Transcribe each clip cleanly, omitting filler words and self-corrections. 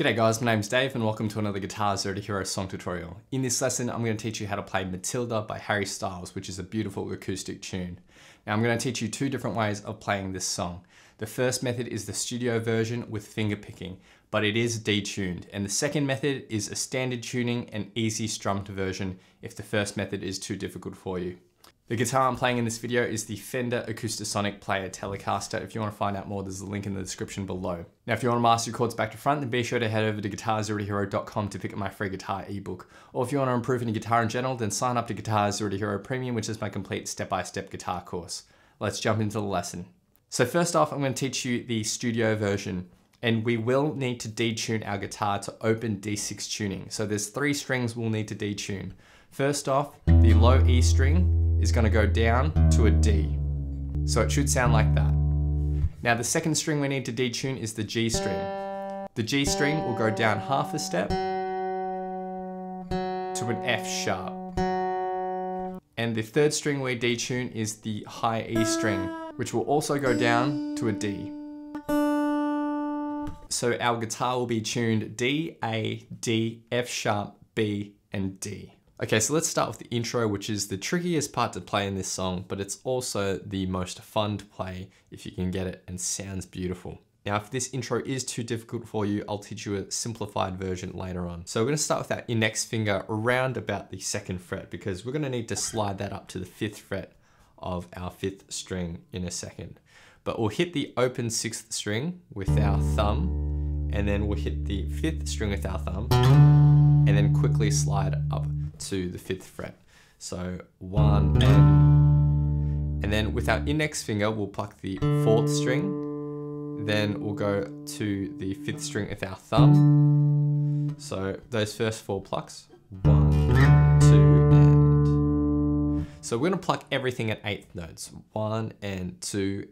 G'day guys, my name's Dave and welcome to another guitarzero2hero song tutorial. In this lesson, I'm going to teach you how to play Matilda by Harry Styles, which is a beautiful acoustic tune. Now I'm going to teach you two different ways of playing this song. The first method is the studio version with finger picking, but it is detuned. And the second method is a standard tuning and easy strummed version if the first method is too difficult for you. The guitar I'm playing in this video is the Fender Acoustasonic Player Telecaster. If you want to find out more, there's a link in the description below. Now, if you want to master your chords back to front, then be sure to head over to guitarzero2hero.com to pick up my free guitar ebook. Or if you want to improve in your guitar in general, then sign up to guitarzero2hero Premium, which is my complete step-by-step guitar course. Let's jump into the lesson. So first off, I'm going to teach you the studio version. And we will need to detune our guitar to open D6 tuning. So there's three strings we'll need to detune. First off, the low E string is going to go down to a D. So it should sound like that. Now the second string we need to detune is the G string. The G string will go down half a step to an F sharp. And the third string we detune is the high E string, which will also go down to a D. So our guitar will be tuned D, A, D, F sharp, B, and D. Okay, so let's start with the intro, which is the trickiest part to play in this song, but it's also the most fun to play if you can get it and sounds beautiful. Now, if this intro is too difficult for you, I'll teach you a simplified version later on. So we're gonna start with that index finger around about the second fret because we're gonna need to slide that up to the fifth fret of our fifth string in a second. But we'll hit the open sixth string with our thumb, and then we'll hit the fifth string with our thumb, and then quickly slide up to the fifth fret. So one and then with our index finger, we'll pluck the fourth string, then we'll go to the fifth string with our thumb. So those first four plucks, 1, 2, and. So we're gonna pluck everything at eighth notes, 1, 2,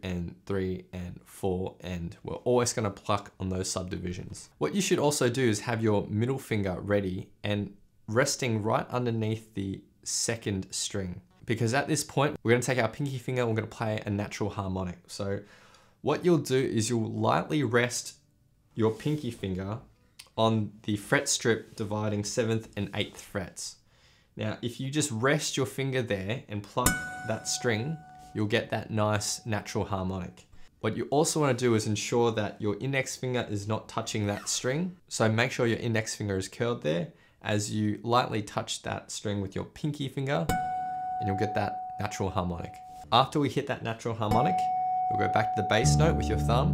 3, 4, and we're always gonna pluck on those subdivisions. What you should also do is have your middle finger ready and resting right underneath the second string. Because at this point, we're gonna take our pinky finger and we're gonna play a natural harmonic. So what you'll do is you'll lightly rest your pinky finger on the fret strip dividing 7th and 8th frets. Now, if you just rest your finger there and pluck that string, you'll get that nice natural harmonic. What you also wanna do is ensure that your index finger is not touching that string. So make sure your index finger is curled there as you lightly touch that string with your pinky finger and you'll get that natural harmonic. After we hit that natural harmonic, you'll go back to the bass note with your thumb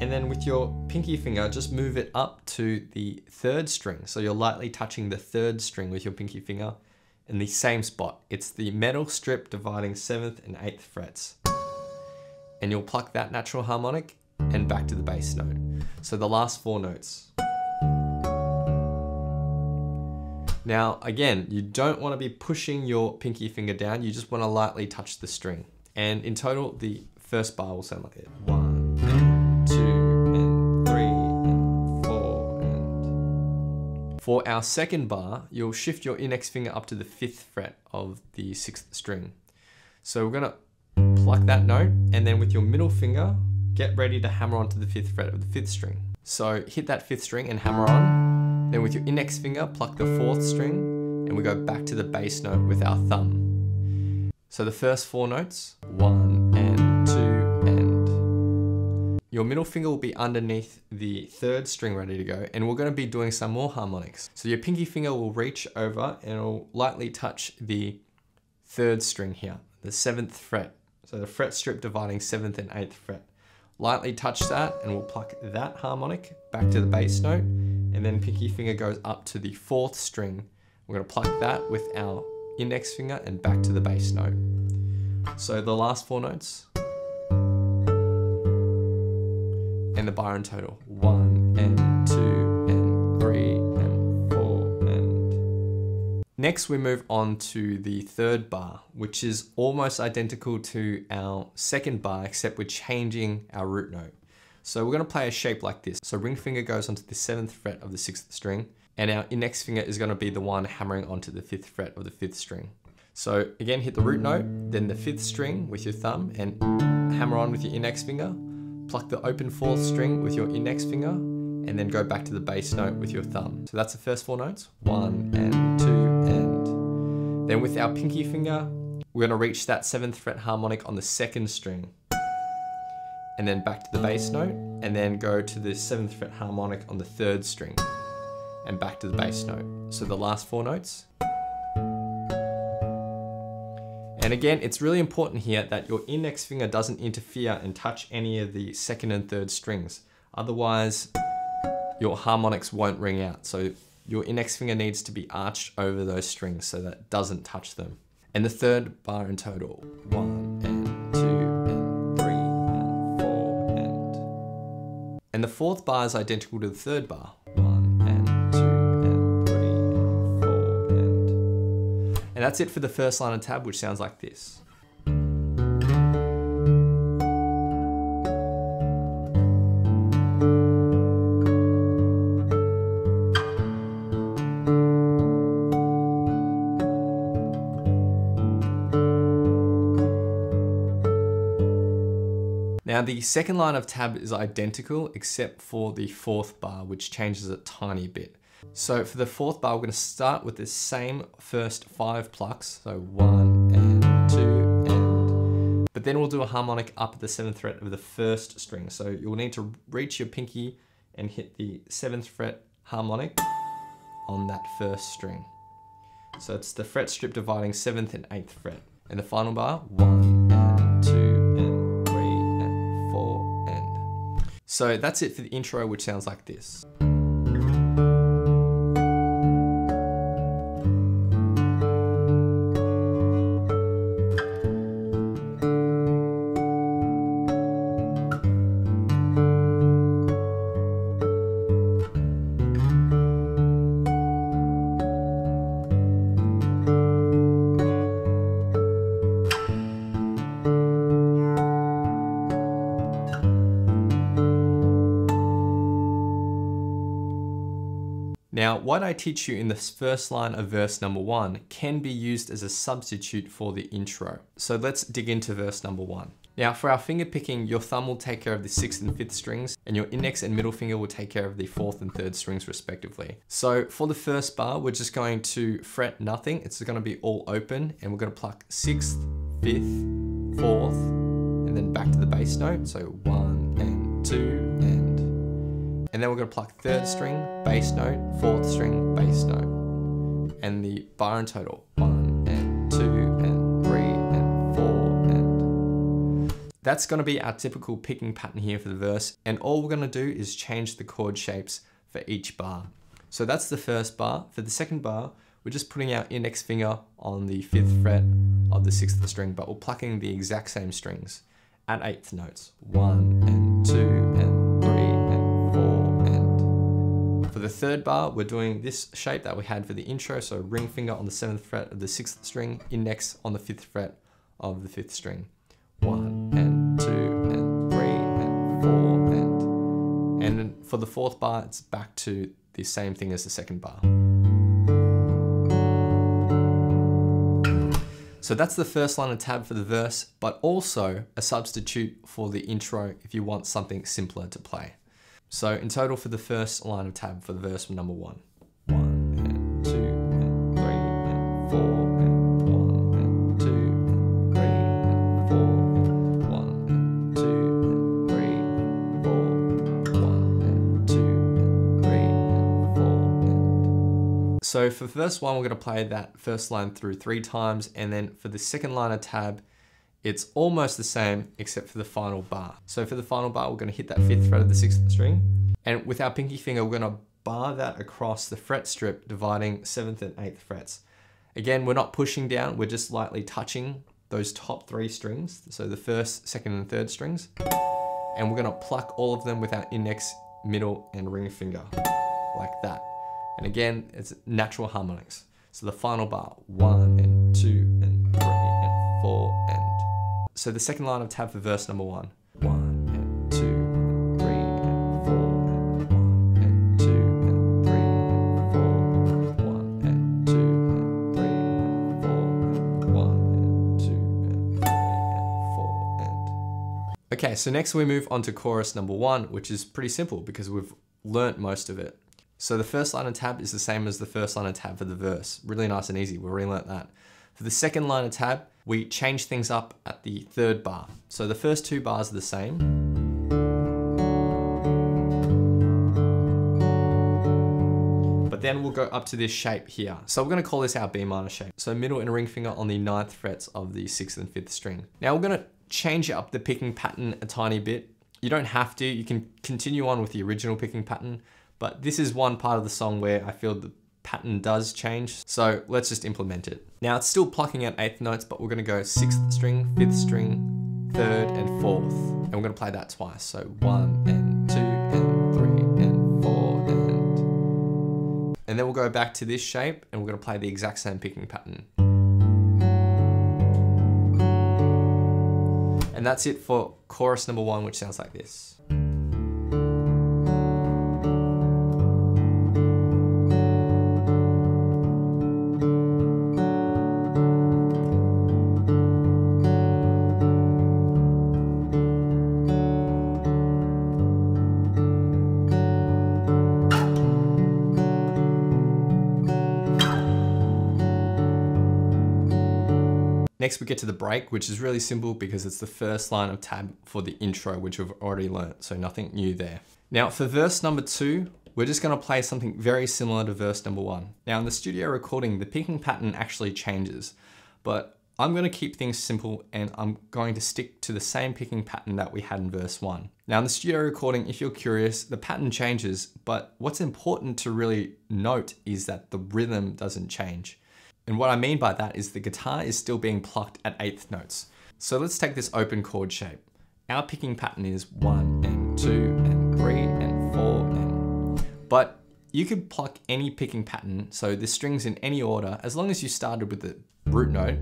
and then with your pinky finger, just move it up to the third string. So you're lightly touching the third string with your pinky finger in the same spot. It's the metal strip dividing 7th and 8th frets. And you'll pluck that natural harmonic and back to the bass note. So the last four notes. Now, again, you don't want to be pushing your pinky finger down. You just want to lightly touch the string. And in total, the first bar will sound like it. 1, 2, 3, 4. For our second bar, you'll shift your index finger up to the 5th fret of the 6th string. So we're going to pluck that note, and then with your middle finger, get ready to hammer onto the 5th fret of the 5th string. So hit that 5th string and hammer on. Then with your index finger, pluck the 4th string and we go back to the bass note with our thumb. So the first four notes, 1, 2, and. Your middle finger will be underneath the 3rd string ready to go and we're gonna be doing some more harmonics. So your pinky finger will reach over and it'll lightly touch the 3rd string here, the 7th fret. So the fret strip dividing 7th and 8th fret. Lightly touch that and we'll pluck that harmonic back to the bass note. And then pinky finger goes up to the 4th string. We're gonna pluck that with our index finger and back to the bass note. So the last four notes. And the bar in total. 1, 2, 3, 4, and. Next we move on to the third bar, which is almost identical to our second bar, except we're changing our root note. So we're gonna play a shape like this. So ring finger goes onto the 7th fret of the 6th string, and our index finger is gonna be the one hammering onto the 5th fret of the 5th string. So again, hit the root note, then the 5th string with your thumb, and hammer on with your index finger, pluck the open 4th string with your index finger, and then go back to the bass note with your thumb. So that's the first four notes, one and two and. Then with our pinky finger, we're gonna reach that 7th fret harmonic on the 2nd string, and then back to the bass note, and then go to the 7th fret harmonic on the 3rd string, and back to the bass note. So the last four notes. And again, it's really important here that your index finger doesn't interfere and touch any of the 2nd and 3rd strings. Otherwise, your harmonics won't ring out. So your index finger needs to be arched over those strings so that it doesn't touch them. And the 3rd bar in total. 1 and 2 and 3 and 4 and. And the 4th bar is identical to the 3rd bar. 1 and 2 and 3 and 4 and. And that's it for the first line of tab, which sounds like this. Now the second line of tab is identical except for the 4th bar, which changes a tiny bit. So for the 4th bar, we're going to start with the same first 5 plucks, so 1 and 2 and. But then we'll do a harmonic up at the 7th fret of the 1st string. So you'll need to reach your pinky and hit the 7th fret harmonic on that 1st string. So it's the fret strip dividing 7th and 8th fret. And the final bar, 1 and 2. So that's it for the intro, which sounds like this. Now, what I teach you in the first line of verse number 1 can be used as a substitute for the intro. So let's dig into verse number 1. Now for our finger picking, your thumb will take care of the 6th and 5th strings, and your index and middle finger will take care of the 4th and 3rd strings respectively. So for the first bar, we're just going to fret nothing. It's going to be all open, and we're going to pluck 6th, 5th, 4th, and then back to the bass note. So 1 and 2 and. And then we're going to pluck 3rd string, bass note, 4th string, bass note. And the bar in total, 1 and 2 and 3 and 4 and. That's going to be our typical picking pattern here for the verse. And all we're going to do is change the chord shapes for each bar. So that's the first bar. For the second bar, we're just putting our index finger on the 5th fret of the 6th string, but we're plucking the exact same strings at 8th notes, 1 and 2 and 3 and 4 and. For the 3rd bar, we're doing this shape that we had for the intro, so ring finger on the 7th fret of the 6th string, index on the 5th fret of the 5th string, 1 and 2 and 3 and 4 and. And for the 4th bar, it's back to the same thing as the 2nd bar. So that's the first line of tab for the verse, but also a substitute for the intro if you want something simpler to play. So in total for the first line of tab for the verse number 1. 1 and 2 and 3 and 4 and 1 and 2 and 3 and 4 and 1 and 2 and 3 and 4 and 1 and 2 and 3 and 4 and 1. So for verse 1, we're going to play that first line through 3 times, and then for the second line of tab, it's almost the same except for the final bar. So for the final bar, we're going to hit that 5th fret of the 6th string, and with our pinky finger, we're going to bar that across the fret strip dividing 7th and 8th frets. Again, we're not pushing down, we're just lightly touching those top 3 strings, so the 1st, 2nd and 3rd strings, and we're going to pluck all of them with our index, middle and ring finger, like that. And again, it's natural harmonics. So the final bar, 1 and 2 and 3 and 4 and. So the second line of tab for verse number 1. 1 and 2 and 3 and 4 and 1 and 2 and 3 and 4 and 1 and 2 and 3 and 4 and. Okay, so next we move on to chorus number 1, which is pretty simple because we've learnt most of it. So the first line of tab is the same as the first line of tab for the verse. Really nice and easy, we already learnt that. For the second line of tab, we change things up at the third bar. So the first two bars are the same. But then we'll go up to this shape here. So we're gonna call this our B minor shape. So middle and ring finger on the 9th frets of the 6th and 5th string. Now we're gonna change up the picking pattern a tiny bit. You don't have to, you can continue on with the original picking pattern, but this is one part of the song where I feel the pattern does change, so let's just implement it. Now it's still plucking out 8th notes, but we're gonna go 6th string, 5th string, 3rd and 4th. And we're gonna play that twice, so 1 and 2 and 3 and 4 and... And then we'll go back to this shape and we're gonna play the exact same picking pattern. And that's it for chorus number 1, which sounds like this. Next we get to the break, which is really simple because it's the first line of tab for the intro, which we've already learnt, so nothing new there. Now for verse number 2, we're just gonna play something very similar to verse number 1. Now in the studio recording, the picking pattern actually changes, but I'm gonna keep things simple and I'm going to stick to the same picking pattern that we had in verse 1. Now in the studio recording, if you're curious, the pattern changes, but what's important to really note is that the rhythm doesn't change. And what I mean by that is the guitar is still being plucked at 8th notes. So let's take this open chord shape. Our picking pattern is 1 and 2 and 3 and 4 and... But you could pluck any picking pattern, so the strings in any order, as long as you started with the root note.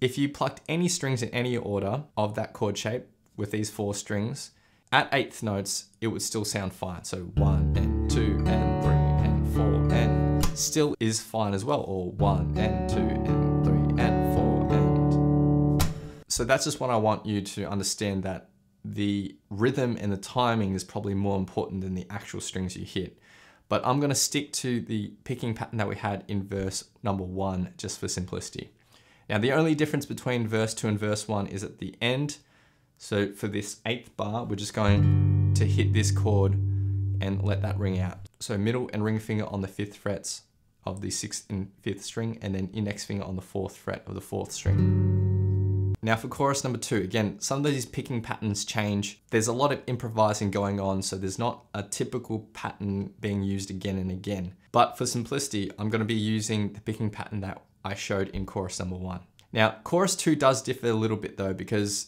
If you plucked any strings in any order of that chord shape with these 4 strings, at 8th notes, it would still sound fine. So 1 and 2 and 3 and 4 and... still is fine as well, or 1 and 2 and 3 and 4 and... So that's just what I want you to understand, that the rhythm and the timing is probably more important than the actual strings you hit. But I'm gonna stick to the picking pattern that we had in verse number 1 just for simplicity. Now the only difference between verse 2 and verse 1 is at the end. So for this 8th bar, we're just going to hit this chord and let that ring out. So middle and ring finger on the 5th frets of the 6th and 5th string, and then index finger on the 4th fret of the 4th string. Now for chorus number 2, again, some of these picking patterns change. There's a lot of improvising going on, so there's not a typical pattern being used again and again. But for simplicity, I'm gonna be using the picking pattern that I showed in chorus number 1. Now, chorus 2 does differ a little bit though, because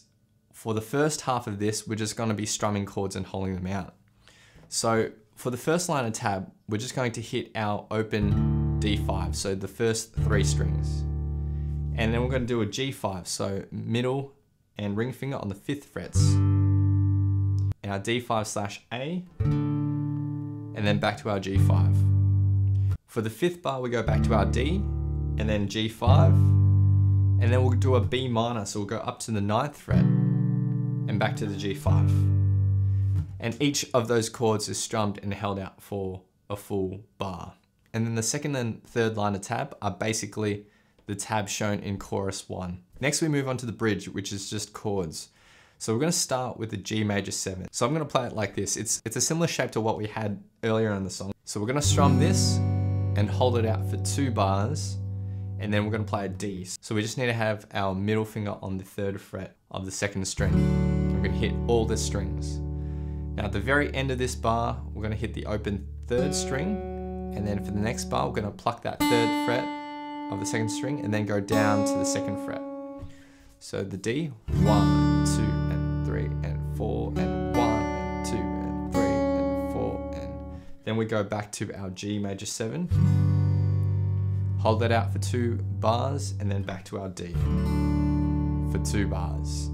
for the first half of this, we're just gonna be strumming chords and holding them out. So for the first line of tab, we're just going to hit our open D5, so the first 3 strings. And then we're gonna do a G5, so middle and ring finger on the 5th frets. And our D5/A, and then back to our G5. For the 5th bar, we go back to our D, and then G5, and then we'll do a B minor, so we'll go up to the 9th fret, and back to the G5. And each of those chords is strummed and held out for a full bar. And then the second and third line of tab are basically the tab shown in chorus 1. Next we move on to the bridge, which is just chords. So we're gonna start with the G major 7. So I'm gonna play it like this. It's a similar shape to what we had earlier in the song. So we're gonna strum this and hold it out for 2 bars, and then we're gonna play a D. So we just need to have our middle finger on the 3rd fret of the 2nd string. We're gonna hit all the strings. Now at the very end of this bar, we're gonna hit the open 3rd string, and then for the next bar, we're gonna pluck that 3rd fret of the 2nd string and then go down to the 2nd fret. So the D, 1, 2, and 3, and 4, and 1, and 2, and 3, and 4, and... Then we go back to our G major 7, hold that out for 2 bars, and then back to our D for 2 bars.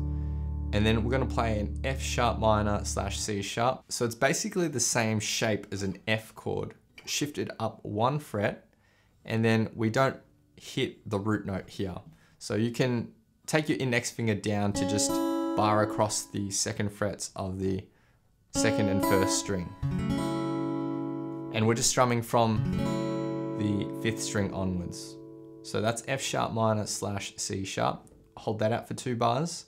And then we're gonna play an F♯ minor/C#. So it's basically the same shape as an F chord, shifted up 1 fret, and then we don't hit the root note here. So you can take your index finger down to just bar across the 2nd frets of the 2nd and 1st string. and we're just strumming from the fifth string onwards. So that's F sharp minor slash C sharp. Hold that out for 2 bars,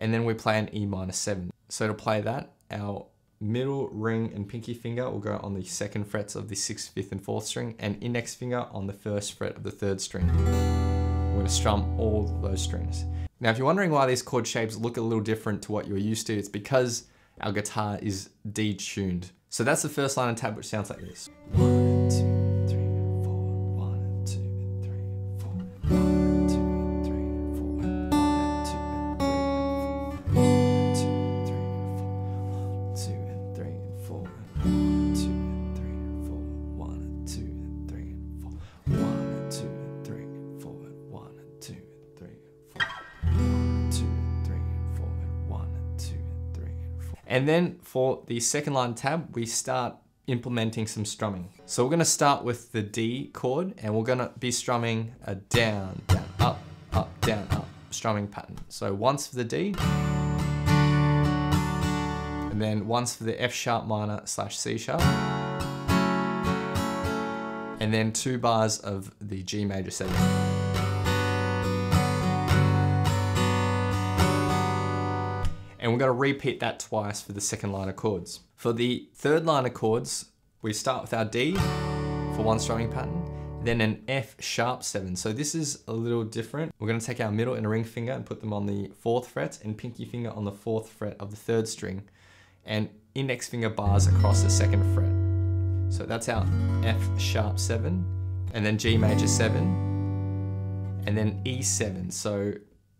and then we play an E minor 7. So to play that, our middle ring and pinky finger will go on the 2nd frets of the 6th, 5th and 4th string, and index finger on the 1st fret of the 3rd string. We're going to strum all those strings. Now if you're wondering why these chord shapes look a little different to what you're used to, it's because our guitar is detuned. So that's the first line in tab, which sounds like this. 1, 2, 3, and 4, 1, 2, and 3, and 4, 1, 2, and 3, and 4, 1, 2, and 3, and 4, 1, 2, and 3, and 4, 1, 2, and 3, and 4. And then for the 2nd line tab, we start implementing some strumming. So we're going to start with the D chord, and we're going to be strumming a down, down, up, up, down, up strumming pattern. So once for the D, and then once for the F sharp minor slash C sharp, and then 2 bars of the G major 7. And we're going to repeat that twice for the 2nd line of chords. For the 3rd line of chords, we start with our D for 1 strumming pattern, then an F sharp 7. So this is a little different. We're going to take our middle and ring finger and put them on the 4th fret and pinky finger on the 4th fret of the 3rd string, and index finger bars across the 2nd fret. So that's our F sharp 7, and then G major 7, and then E7. So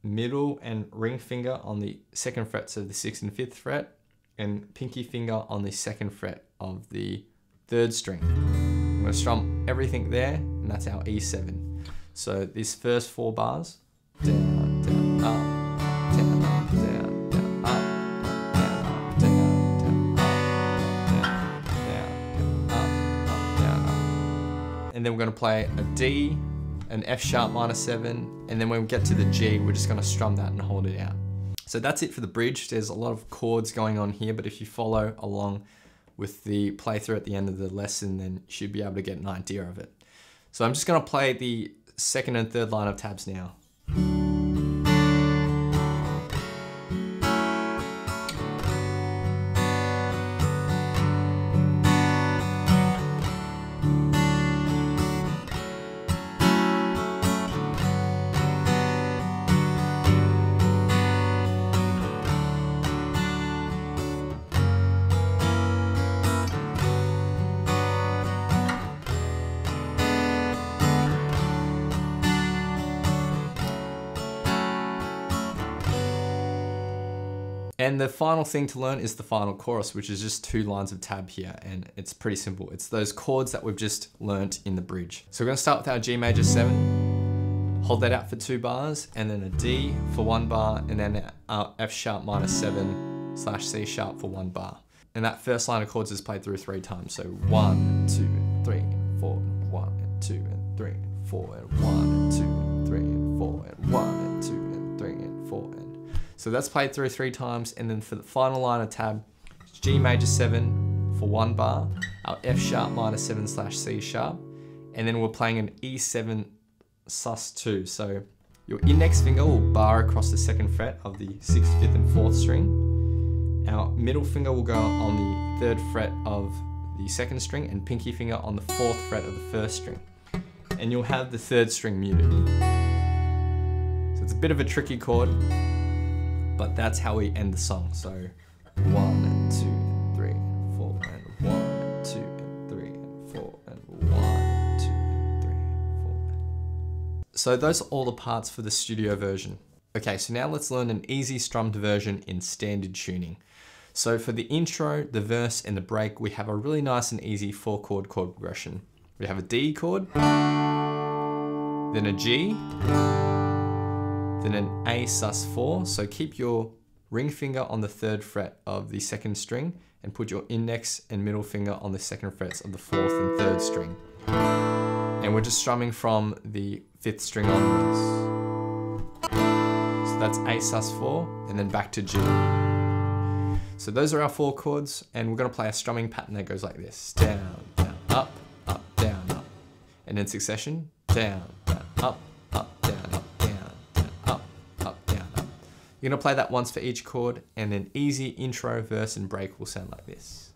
middle and ring finger on the 2nd frets of the 6th and 5th fret, and pinky finger on the 2nd fret of the 3rd string. I'm going to strum everything there, and that's our E7. So these first 4 bars, down, down, up. And then we're going to play a D, an F sharp minor 7, and then when we get to the G, we're just going to strum that and hold it out. So that's it for the bridge. There's a lot of chords going on here, but if you follow along with the playthrough at the end of the lesson, then you should be able to get an idea of it. So I'm just going to play the 2nd and 3rd line of tabs now. And the final thing to learn is the final chorus, which is just 2 lines of tab here, and it's pretty simple. It's those chords that we've just learnt in the bridge. So we're going to start with our G major 7, hold that out for 2 bars, and then a D for 1 bar, and then our F sharp minor 7 slash C sharp for 1 bar. And that first line of chords is played through 3 times. So 1, 2, 3, and 4, 1, 2, and 3, and 4, and 1, 2, and 3, and 4, and 1, 2, and 3, and 4, and... So that's played through 3 times, and then for the final line of tab, it's G major 7 for 1 bar, our F sharp minor 7 slash C sharp, and then we're playing an E7 sus2. So your index finger will bar across the 2nd fret of the 6th, 5th and 4th string. Our middle finger will go on the 3rd fret of the 2nd string, and pinky finger on the 4th fret of the 1st string. And you'll have the 3rd string muted. So it's a bit of a tricky chord, but that's how we end the song. So 1, 2, 3, and 4, and 1, 2, and 3, and 4, and 1, 2, and 3, and 4. So those are all the parts for the studio version. Okay, so now let's learn an easy strummed version in standard tuning. So for the intro, the verse, and the break, we have a really nice and easy 4 chord chord progression. We have a D chord, then a G, then an A sus4, so keep your ring finger on the 3rd fret of the 2nd string and put your index and middle finger on the 2nd frets of the 4th and 3rd string. And we're just strumming from the 5th string onwards. So that's A sus4, and then back to G. So those are our 4 chords, and we're going to play a strumming pattern that goes like this. Down, down, up, and in succession, down, down, up, up, down, up, down, down, up, up, down, up. You're gonna play that once for each chord, and an easy intro, verse, and break will sound like this.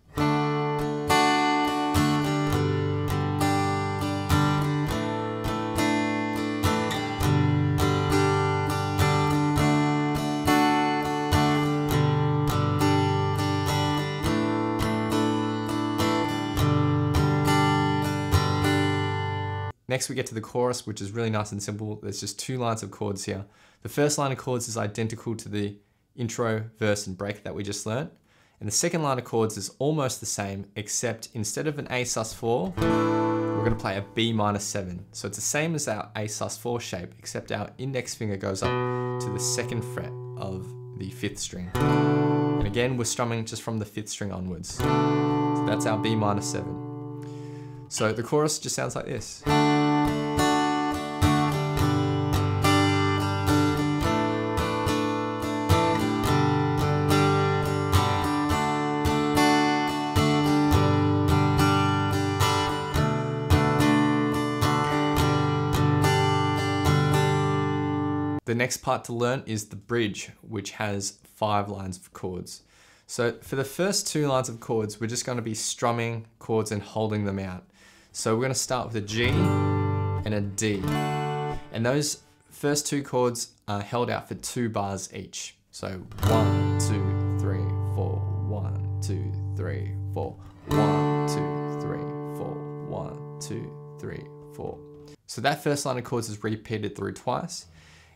Next we get to the chorus, which is really nice and simple. There's just two lines of chords here. The first line of chords is identical to the intro, verse, and break that we just learnt. And the second line of chords is almost the same, except instead of an A sus4, we're gonna play a B minor 7. So it's the same as our A sus4 shape, except our index finger goes up to the 2nd fret of the 5th string. And again, we're strumming just from the 5th string onwards. So that's our B minor 7. So the chorus just sounds like this. The next part to learn is the bridge, which has 5 lines of chords. So for the first 2 lines of chords, we're just going to be strumming chords and holding them out. So we're going to start with a G and a D. And those first 2 chords are held out for 2 bars each. So 1, 2, 3, 4, 1, 2, 3, 4, 1, 2, 3, 4, 1, 2, 3, 4. So that first line of chords is repeated through twice.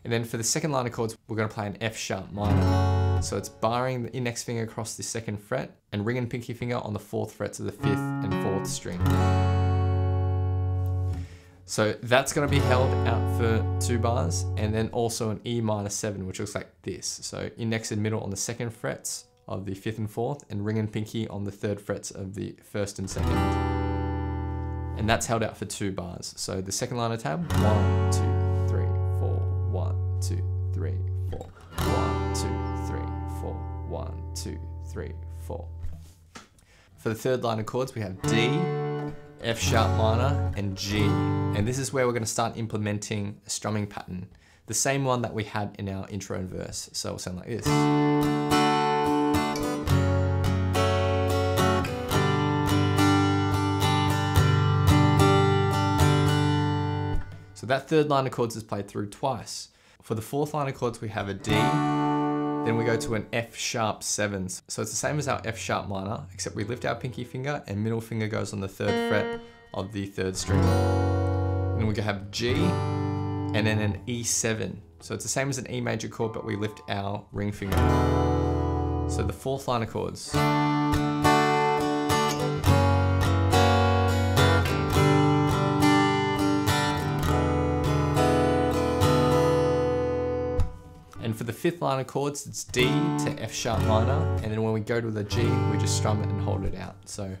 And then for the second line of chords, we're going to play an F sharp minor. So it's barring the index finger across the 2nd fret and ring and pinky finger on the 4th frets of the 5th and 4th string. So that's going to be held out for 2 bars, and then also an E minor 7, which looks like this. So index and middle on the 2nd frets of the 5th and 4th, and ring and pinky on the 3rd frets of the 1st and 2nd. And that's held out for 2 bars. So the second line of tab, 1, 2, 3, 4, 1, 2, 3, 4, 1, 2, 3, 4, 1, 2, 3, 4. For the third line of chords, we have D, F sharp minor, and G. And this is where we're going to start implementing a strumming pattern, the same one that we had in our intro and verse. So it'll sound like this. So that third line of chords is played through twice. For the fourth line of chords, we have a D, then we go to an F sharp 7. So it's the same as our F sharp minor, except we lift our pinky finger and middle finger goes on the 3rd fret of the 3rd string. Then we have G, and then an E7. So it's the same as an E major chord, but we lift our ring finger. So the fourth line of chords. For the fifth line of chords, it's D to F sharp minor, and then when we go to the G, we just strum it and hold it out. So.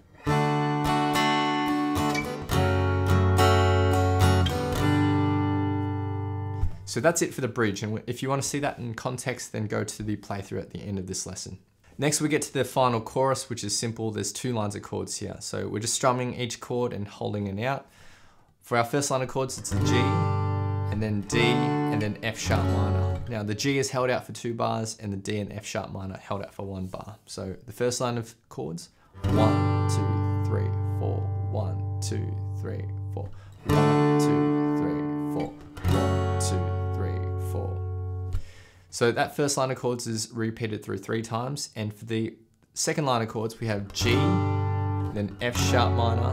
So that's it for the bridge, and if you want to see that in context, then go to the playthrough at the end of this lesson. Next we get to the final chorus, which is simple. There's 2 lines of chords here. So we're just strumming each chord and holding it out. For our first line of chords, it's a G, and then D, and then F sharp minor. Now the G is held out for 2 bars, and the D and F sharp minor held out for 1 bar. So the first line of chords, 1, 2, 3, 4, 1, 2, 3, 4, 1, 2, 3, 4, 1, 2, 3, 4. So that first line of chords is repeated through 3 times, and for the second line of chords, we have G, then F sharp minor,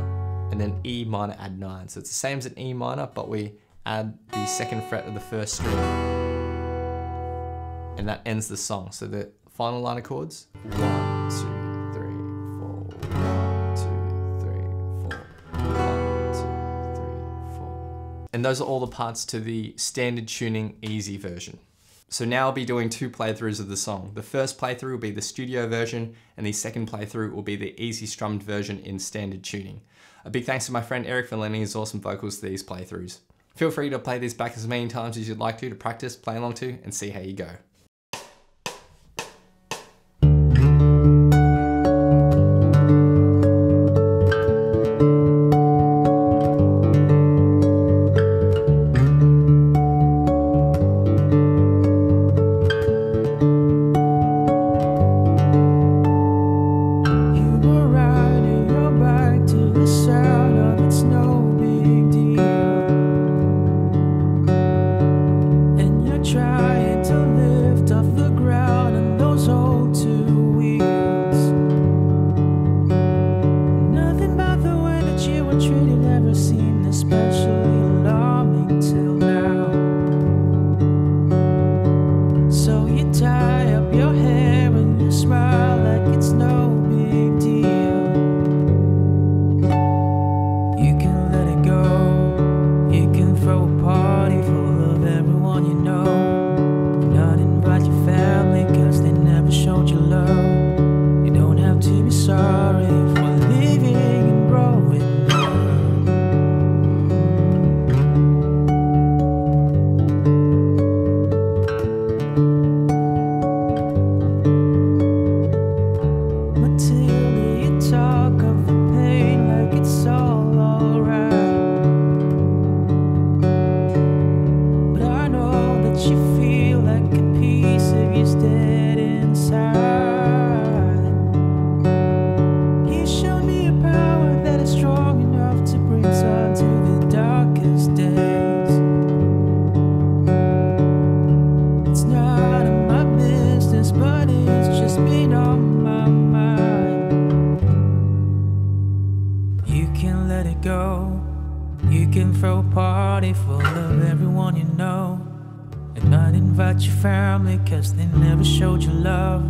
and then E minor add 9. So it's the same as an E minor, but we add the 2nd fret of the 1st string. And that ends the song. So the final line of chords, 1, 2, 3, 4, 1, 2, 3, 4, 1, 2, 3, 4. And those are all the parts to the standard tuning easy version. So now I'll be doing 2 playthroughs of the song. The first playthrough will be the studio version, and the second playthrough will be the easy strummed version in standard tuning. A big thanks to my friend Eric for lending his awesome vocals to these playthroughs. Feel free to play these back as many times as you'd like to practice, play along to, and see how you go. can throw a party full of everyone you know, and not invite your family cause they never showed you love.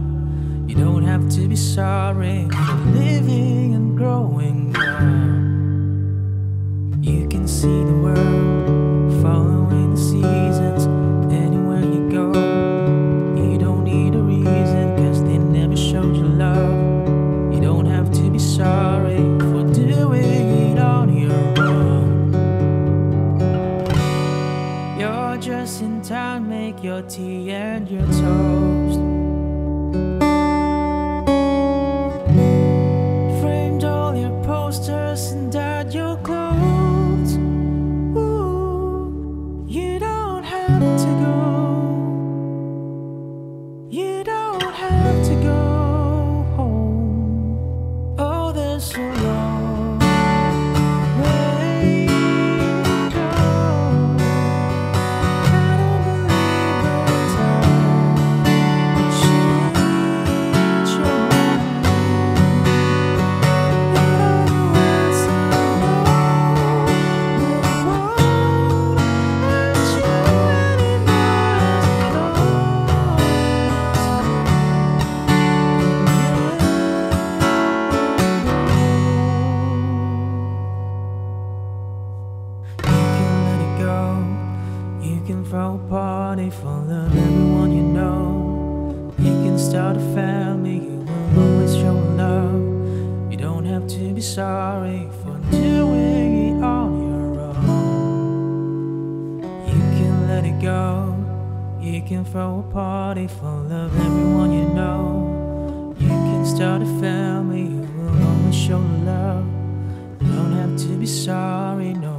You don't have to be sorry for living and growing up. You can see the world following the seasons anywhere you go. You don't need a reason cause they never showed you love. You don't have to be sorry for doing it on your own. You're just in time, make your tea and your toast. Throw a party full of everyone you know. You can start a family, you will always show love. You don't have to be sorry for doing it on your own. You can let it go. You can throw a party full of everyone you know. You can start a family, you will always show love. You don't have to be sorry, no.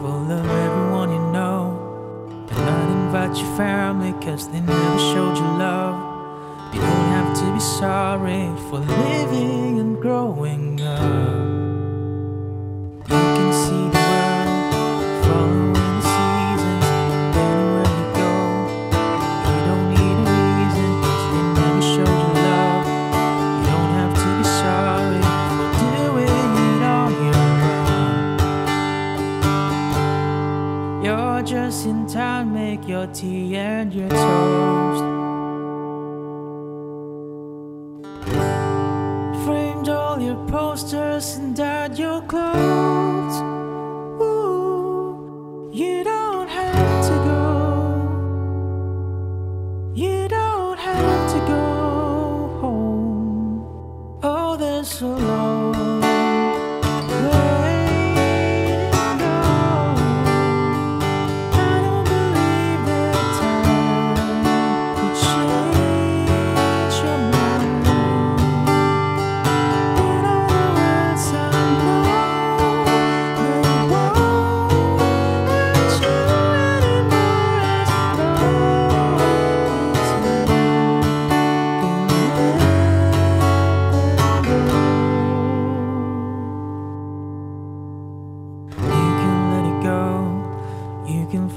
Full of everyone you know, and not invite your family cause they never showed you love. You don't have to be sorry for living and growing up. You can see the world following the seasons anywhere you go. You don't need a reason cause they never showed you love. You don't have to be sorry for doing it on your own. You're just in time, make your tea and your toast. Framed all your posters and dyed your clothes. Ooh, you don't have to go. You don't have to go home. Oh, there's so long.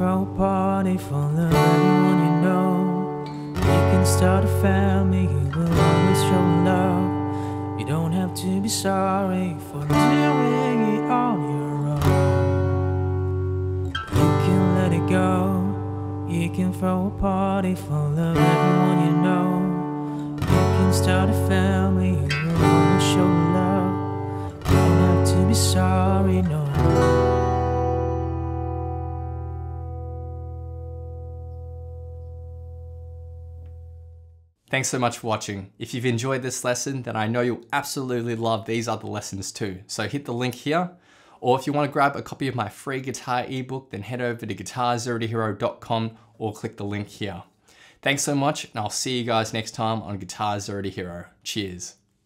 throw a party for love, everyone you know. We can start a family, we'll always show love. You don't have to be sorry for doing it on your own. You can let it go. You can throw a party for love, everyone you know. We can start a family, we'll always show love. You don't have to be sorry, no. Thanks so much for watching. If you've enjoyed this lesson, then I know you'll absolutely love these other lessons too. So hit the link here, or if you want to grab a copy of my free guitar ebook, then head over to guitarzero2hero.com or click the link here. Thanks so much, and I'll see you guys next time on Guitarzero2hero. Cheers.